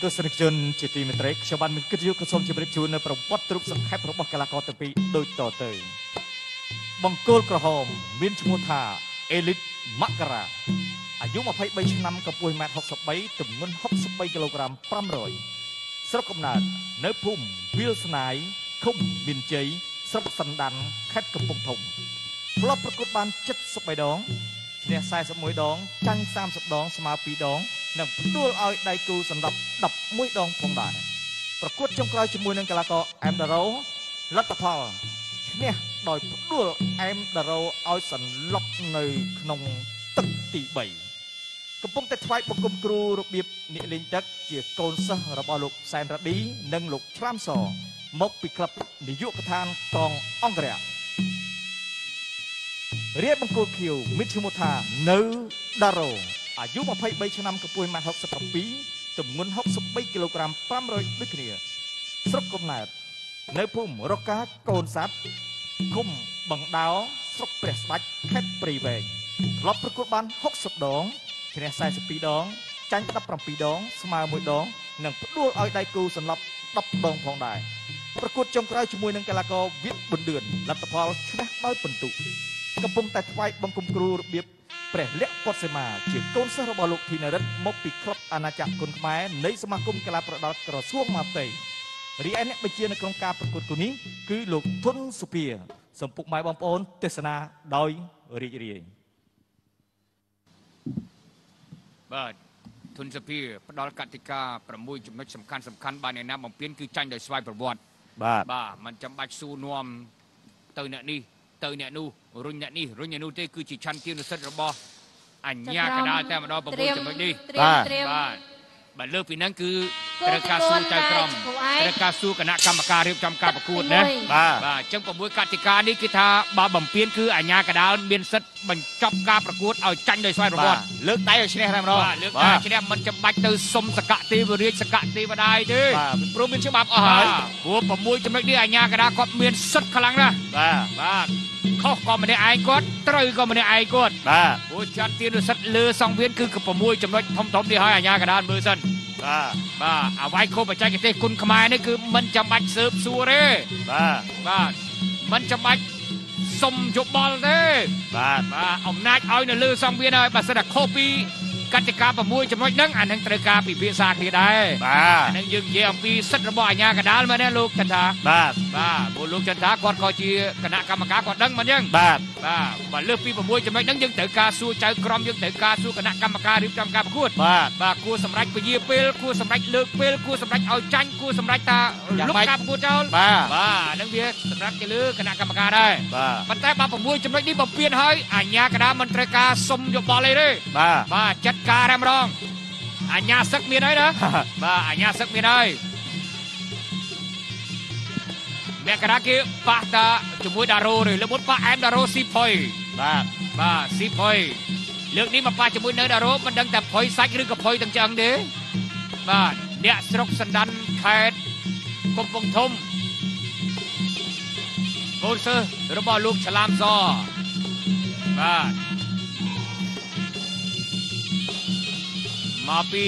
ตัวสนับสนุนจิตวิมัยเตกชาวบ้านมันก็จะยุ่งกับสมจิตวิจูนในประวัติรูปสังเกตประวัติกาลกอตปีโดยต่อเติมบังโกลกระหอมมินชมูธาเอลิตมักราอายุมาภัยใบชนำกับป่วยแมทหกสิบใบตุ่มเงินหกสิบใบกิโลกรัมพร่ำรวยสระกำนัดเนื้อพุ่มวิลสไนคมมินเจยสระสันดันแคดกับปงถมพลประกฏบานจัดสบายดองเนี่ยสายสมุยดองจังสามสบดองสมาปีดองหนังตัวเอาไดกูสำหรับดับมุ้ยดองพงดาประกฏจงกลายจมูกนังกะลาโกแอมดาโรลัตตาพอลเนี่ยโดยด้วยแอมดาโรเอาสันล็อกในขนมตึกตีใบกำปงแต่ไฟปกมครูระเบียบเนลินจักเจียโกนซะระบาลุกแซนระดีนังลุกทรัมซอมกปิคลับนิยุกทานกองอังเกะเรียบบังโกลคิวมิชิมุธาเนดาโรอายุมาภัยใบชนำกระปุยมาหกสิบปีจำนวนหกสิบใบกิโลกรัมปั้มรอยด้วยเนียสรบกำนัดเนื้อพุ่มรกาโกนซัดคุ้มบังดาวสรบเปรสบัดแคบปรีเวงรอบประกวดบานหกสิบดองคะแนนสายสปีดองจังตับปรำปีดองสมามวยดองหนังด้วยเอาไดกูสำหรับตับดองพองได้ประกวดจงกลายจมวยนังกาลากอวิทย์บนเดือนลัตตาพอลชนะน้อยปนตุกระปุงแต่ไฟบังคุมครูระเบียบเปรตเล็กกอดเสมาเฉียงโกนสระบอลลูกทีนรัตมกปิครบอาณาจักรคนแม้ในสมาคมกลาประดับกระซ่วงมาเตยรีแอนเน็ตไปเชียร์ในโครงการประกวดคนนี้คือลูกทุนสุเปียสมปุกไม้บอมปอนเทศนาโดยรีเรียบ้านทุนสุเปียประดับกติกาประมุ่ยจุดมุ่งสำคัญบ้านในน้ำมองเพี้ยนคือจังโดยสวายประวัติบ้านมันจำบัดสูนวมเตยเนี่ยนี่เตยเนี่ยนู่รุ่นนี้รุ่นนี้นู่นที่คือจีชันที่นุสระบออันยากกระดาแต่มาดอประมูลจะไม่ดีบ้านเลิกปีนั้นคือประกาศสู่ใจกรมประกาศสู่คณะกรรมการเรียบจำการประกวดนะบ้านจังประมูลกติกานี่คือท่าบ้าบ่มเพี้ยนคืออันยากกระดาเบียนสัตว์บรรจับการประกวดเอาจันโดยสายระบอเลิกได้ชนะทำเราเลิกได้ชนะมันจะบัดเตอร์สมสกัดตีบริเวณสกัดตีมาได้ดิรวมเป็นฉบับอาหารหัวประมูลจะไม่ดีอันยากกระดาก็เบียนสัตว์ขลังนะข้อความมันในไอโก้ตรอยก็มันในไอโก้โอ้จันทีนุสัตเลือสองเพี้ยนคือกระปุ่มมวยจำนวนทอมๆที่หายยากระดานมือสั้นเอาไว้โคบใจกันเตะคุณขมายนี่คือมันจะมัดเสิร์ฟซูเร่มันจะมัดสมจุบบอลเด้เอาหน้าเอาเนี่ยเลือสองเพี้ยนเลยบัตรสนับโคปีกติกาประมวยจำนวนนั่งอ่านหนังตรกาปีพิษาที่ได้หนังยืนเยี่ยมปีสัตว์ระบายยากระดานมาเนี่ยลูกจันทาบุลูกจันทากอดคอจีคณะกรรมการกอดดังมันยังบัดเลือกปีประมวยจำนวนนั่งยืนตรกาสู้ใจกรมยืนตรกาสู้คณะกรรมการริบจำการประคุดครูสำรักไปยีเปลครูสำรักเลือกเปลครูสำรักเอาจันครูสำรักตาลูกกับกูเจ้านังเบียสำรักจะเลือกคณะกรรมการได้มันแต่ประมวยจำนวนนี้แบบเปลี่ยนให้อ่านยากระดานมันตรกาสมยบบอลเลยด้วยจัดการรำรองอัญญาสักมีได้นะอัญญาสักมีได้แม่กระดากี้ป้าตาจมูกดารูหรือเลือดมุดป้าแอมดารูซีพอยซีพอยเรื่องนี้มาป้าจมูกเนื้อดารูมันดังแต่พอยไซค์หรือกับพอยต่างจังเด้เนี่ยสรุปสันดันแคดกบปงทมโกลเซอร์ระบอลูกฉลามซอมาปี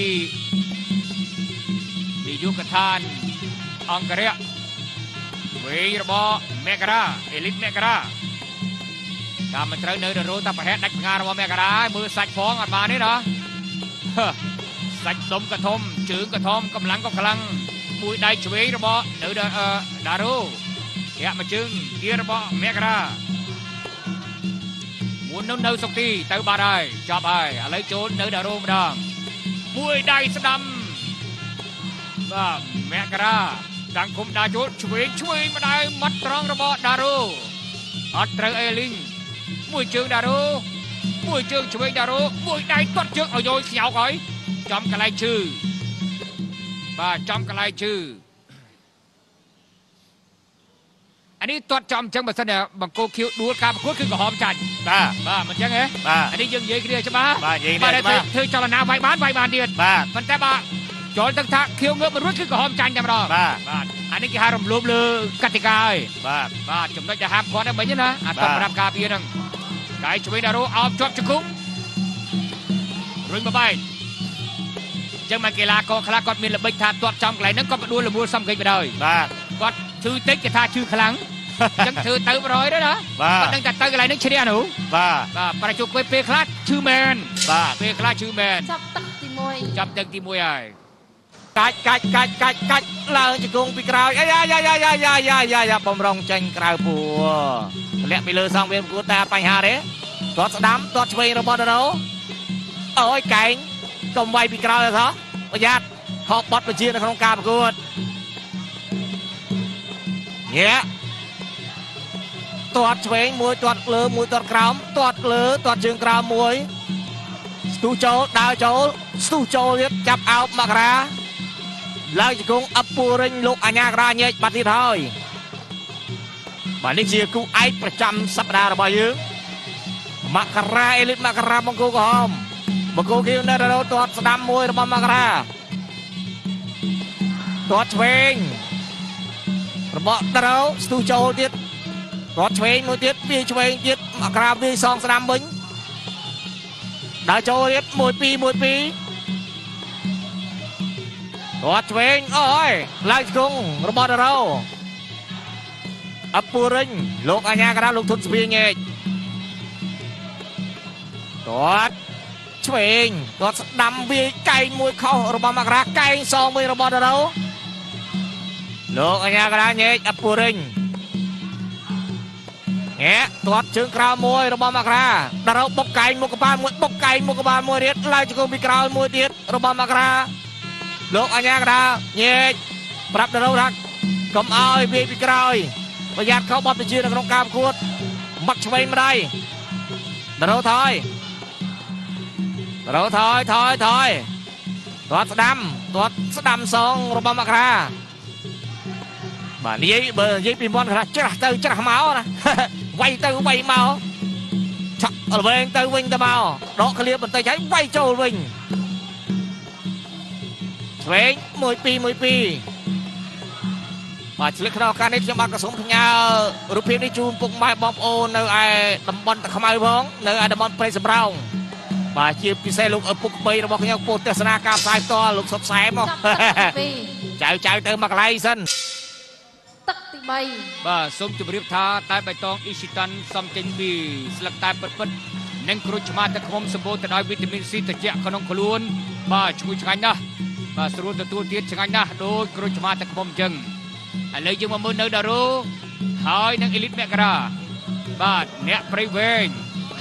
ดิยุกทานอังเกะเวรบอเมกราเอลิตเมกราตามมันเจอเนื้อเดือดรู้ตาประเทศนักงานว่าเมกรามือสัตว์ฟ้องออกมานี่เหรอสัตว์ดมกระทมจืดกระทมกำลังก็กำลังปุยได้ช่วยระบอเนื้อเดือดดารูแกมาจึงเกียร์บอเมกราหมุนนู้นนู้นสักทีเตะบาได้จับไปอะไรโจนเนื้อเดือดรู้มาดังมวยได้สดำแมกราดังคุมดาโจช่วยมาได้มัดตรองระบอดารูอัตราเอลิงมวยเชิงดารูมวยเชิงช่วยดารูมวยได้ตัดเชือกเอาโยนเสียวก่อยจอมกระไรชื่อจอมกระไรชื่ออันนี้ตัวจอมจังแบบเสนอบางโกคิวดูการประกวดคือกระหอบจันมันจังไงอันนี้ยังเยอะขึ้นเลยใช่ไหมมาได้เธอจารณาใบบานใบบานเดือดมันแต่บ่าจอนตั้งท่าเคียวเงือบมันรู้คือกระหอบจันจำรออันนี้กี่ห้ารำล้มเลยกติกาจำได้จะห้ามคว้าได้ไหมเนี่ยนะต้องรับการเพียงนั่งไก่ช่วยดารุเอาจบจุกุ้งรุ่งมาไป ยังมาเกลาก็คลากรมีระเบิดทานตัวจอมไหลนั้นก็มาดูระเบิดซ้ำกันไปเลยก็ชื่อเต็กจะทาชื่อคลังยังถือเติมร้อยด้วยนะก็ตั้งแต่เติมอะไรนั่งเชียร์หนูประจุไปเปคลาชื่อแมนเปคลาชื่อแมนจับตักตีมวยไอ้กัดเราจะกงปีกราวอย่าปมรองจังกราวปัวเละไปเลยสองเวียนกูแต่ไปหาเด้ตัวสดามตัวช่วยเราบอลเราโอ้ยแกงกำไวปีกราวเลยท้อประหยัดหอบบอลไปเชียร์ในโครงการประกวดเนี่ยตัวช่วยมวยตัวเลือมวยตัวกราวตัวเลือตัวจึงกราวมวยสู้โจดาวโจสู้โจเรียบจับเอามากระเราจะคงอัปปูริงลูกอัญญากราเยบัติทอยบันนี้เชียร์กูไอประจำสัปดาห์ระบายยืมมากระเอลิตมากระมังกูก็หอมมังกูกิวในระดับตัวสนามมวยระบายมากระตัวเชงระบายระดับสู้โจเรียบตัวเชงมวยเรียบปีเชงเรียบมากระปีสองสนามบิงดาวโจเรียบมวยปีตัวเชงโอ้ยลายกงระบอดเราอัปปูริงลูกอัญญากระลูกทุนสปีงเอกตัวเชงตัวดำบีไก่มวยเข่าระบอดมากระไก่ซองมวยระบอดเราลูกอัญญากระเอกอัปปูริงแงะตัวเชิงกราวมวยระบอดมากระเราปกไก่มวยกระบาลมวยปกไก่มวยกระบาลมวยเด็ดลายกงมีกราวมวยเด็ดระบอดมากระลูกอัญญากระเย็ดปรับเราดักกำเอาบีบีกราวประหยัดเขาบอลไปยืนในกรงกลางขวดมักช่วยไม่ได้เราถอยถอยตัวสดัมสองระบำมากราบ้านนี้เบอร์ยี่ปีบอลกระเจาะเตะเมานะไวเตะไวเมาชักเอาเวงเตะเวงเตะเมาดอกเคลียร์บนเตะใช้ไวโจเวงเวงมวยปีมาเลือกเราการนี้จะมากระสมพงารูปเพียงได้จูนปุ่มไม้บอมโอในไอ้ดัมบอลตะขมายบ้องในไอ้ดัมบอลเพลสบราวน์มาเชียร์พิเศษลูกเออปุ่มไปเราบอกกันอย่างโปรเตสนาการสายตัวลูกสดใสมั้งใจเติมมากไรสันตักตีใบบ่าสมจุบริบทาตายใบตองอิชิตันซัมเจนบีสลักตายปัดนั่งครุชมาตะคมสมบูรณ์แต่ได้วิตามินซีตะเจี๊ยขนมขลุ่นบ่าช่วยช่างนะบ่าสรุปตัวเตี้ยช่างนะโดยครุชมาตะคมจังเลยยังมามือเนื้อดารุหายนังเอลิต មករាบ้านเนี่ยไปเวง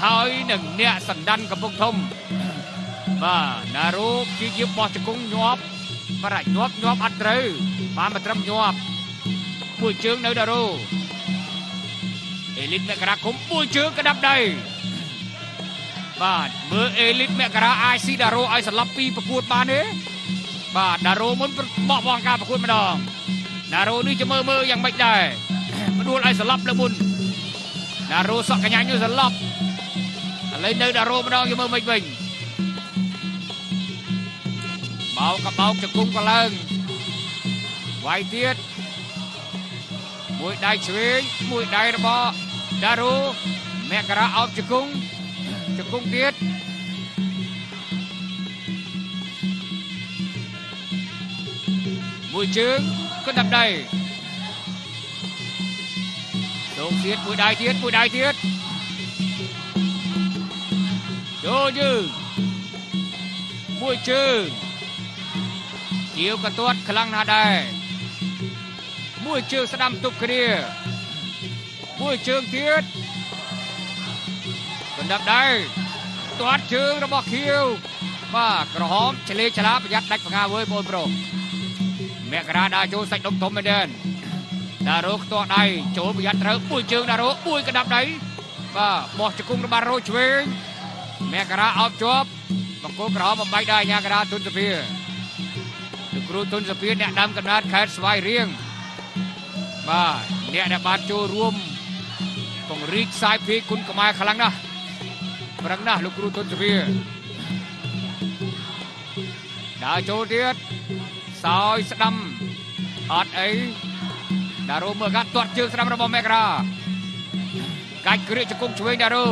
หายหนึ่งเนี่ยสันดันกับพวกทมบ้านดารุที่ยึดบอจะกุ้งยอบมาได้ยอบอัดเรือมาทำยอบปุยเชิงเนื้อดารุเอลิต មករាคุ้มปุยเชิงกระดับใดบ้านเมื่อเอลิต មករាไอซีดารุไอสลับปีประกวดบ้านเนี้ยบ้านดารุมันเหมาะวางการประกวดมาดองนารูนี่จะมือยังไม่ได้มาดูอะไรสลับละบุญนารูสักกันยังอยู่สลับอะไรเนยนารูมาดองจะมือไม่เป็นเบากระเป๋าจะกุ้งกระเลิงไวเทียดมวยได้ช่วยมวยได้ระเบาะนารูแม่กระเอาจะกุ้งเทียดมวยเชิงก็ดับได้โดนเทียดปุยได้เทียดโดนยืดปุยชื่อเกี่ยวกระตุ้นคลังนาได้ปุยชื่อสนามตุกเรียปุยชื่อเทียดก็ดับได้ตัวชื่อระบบเขียวว่ากระหอมเฉลี่ยฉลาบประหยัดได้ผงาเว้ยบนโปรเมกราดาโจใส่ดมทมไปเดินดารุกตัวใดโจมยัดเธอปุยเชิงดารุปุยกระดับไหนว่าบอสจะกุ้งระบาดโรชเวงเมกราเอาจบบังโกกระหอบไปได้ยากราทุนสเปียร์ตุกรูทุนสเปียร์เนี่ยดำกระดาษแคสไวเรียงว่าเนี่ยดาบาโจรวมต้องรีดสายพีคุณกระมาขลังนะลูกครูทุนสเปียร์ดาโจเดียดซอยสตัมอัดไอดารุเมื่อการตรวจเจอสตัมระบบเมกราการเคลื่อนจะกุ้งช่วยดารุ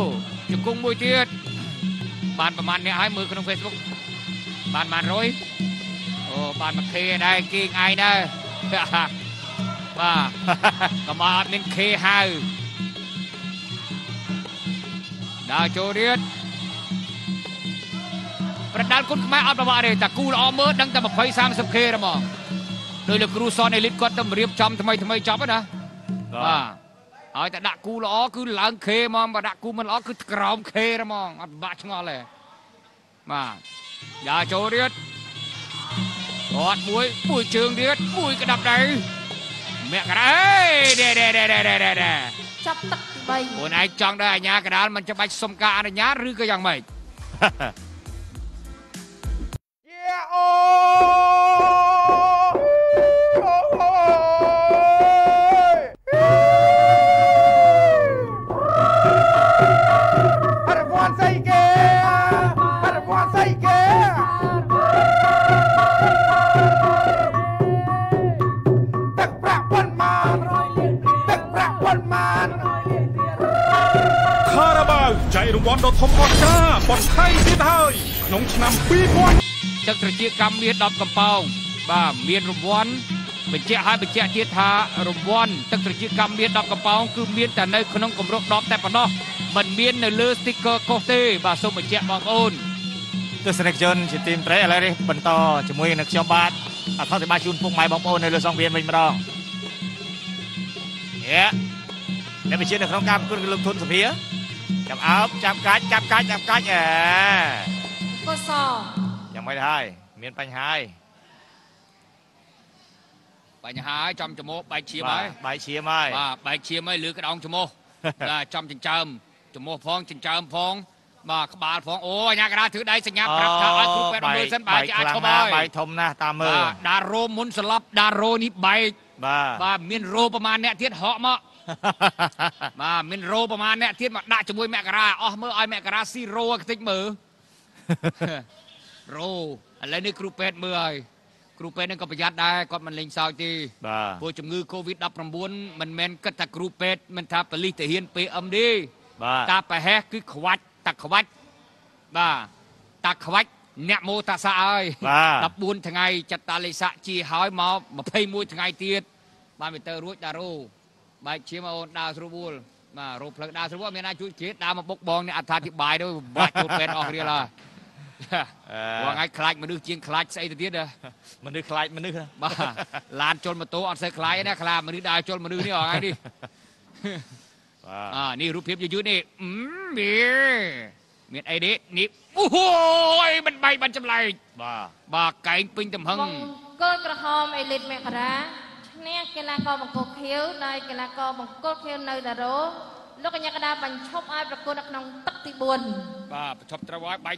จะกุ้งมวยเทียดบานประมาณเนี่ยให้มือขนมเฟซบุ๊กบานร้อย บานมาเคได้กี่ไงนะบ้าก็มาอัดนินเคหาดาวโจเรียดประดานคุณไม่อัดประวัติเลยแต่กูรอเมื่อดังแต่มาไฟสามสิบเคระมองโดยเลือกครูสอนเอลิตก็ต้องเรียบจำทำไมจำนะบ้าไอ้แต่ดักกูล้อคือหลังเคมองมาดักกูมันล้อคือกรอมเคระมองอัดบ้าชงอเลยมาดาวโจเรียดกอดบุยบุยเชิงเรียดบุยกระดับไหนเมฆอะไรเดจับตักใบโอนไอจังได้ยากระดานมันจะไปสมการอะไรยาหรือก็ยังไม่รางวัลดอกทองก้อนกาปอนไทยที่ไทยน้องชนะปีพวนจักรจีกรรมเมียดดอกกำปองบ้าเมียนรางวัลเป็นเจ้าให้เป็นเจ้าเทียธารางวัลจักรจีกรรมเมียดดอกกำปองคือเมียนแต่ในขนมกลมรกดอกแต่ปนอมันเมียนในเลือสติกเกอร์โคเต้บ้าส้มเป็นเจ้าบางอุ่นตัวสเนกจนทีมเตะอะไรดิเป็นต่อจมูกนักชอบบาดอัดเข้าแต่บาดชุนพวกไม้บางอุ่นในเลือสองเบียนเป็นรองเย้แล้วไปเชื่อในขนมกลมก็ลงทุนสเปียจับเอาจับการแหมก็สอบยังไม่ได้เมียนปัญหาจำจมูกไปเชียร์ไม่หรือกระดองจมูกจำจมูกพองจำพองมากบาดพองโอ้ยกระดาษถือได้สัญญาปรับทางอันทุกเป็นมือสันใบจะอัดเข้าไปใบทมนะตามมือดาโรมุนสลับดาโรนี่ใบบ้าเมียนโรประมาณเนี้ยเทียดเหาะมะมาเมนโรประมาณเนี่ยเทียนมาด่าจมูกแมกราอ๋อเมื่อไอแมกราซีโร่ติดมือโรอะไรนี่ครูเป็ดมือไอครูเป็ดนั่นก็ประหยัดได้ก่อนมันเล็งสาวจีพวกจมูกโควิดดับรำบวนมันเมนก็ตะครูเป็ดมันทาปลีแต่เฮียนเปอมดีตาไปแฮคือขวัดตะขวัดบ้าตะขวัดเนโมตาสายดับบวนทั้งไงจัตตาลิสะจีหอยมาเพย์มวยทั้งไงเทียนมาเป็นเตอร์รุ่ยดาโรใบเชี่ยมาโอนดาวสุบูลมารูปพลังดาวสุบูลมีน่าจุดเจี๊ยดดาวมาปกบองเนี่ยอธิบายด้วยบาดจุดเป็นออกเรียลาว่าไงคลายมันนึกเจี๊ยงคลายใส่ตัวเดียดเลยมันนึกคลายมันนึกบ้าลานจนมาโตอันใส่คลายนะคลายมันนึกดาวจนมันนึกนี่ออกไงดินี่รูปเพียบยืดๆนี่มีไอเด็กนี่โอ้โหมันใบมันจำไรบ้าไก่ปิ้งจำหังก็กระหอบไอเล็ดแม่ค่ะเนี่ยกีฬากอล์ฟบังโกเขียวในกีฬากอล์ฟบังโกเขียวในดาโร่ลูกกันยากระดาบันชอบไอ้ประกวดนักน้องตักตีบุญบ้าชอบตะวันใบ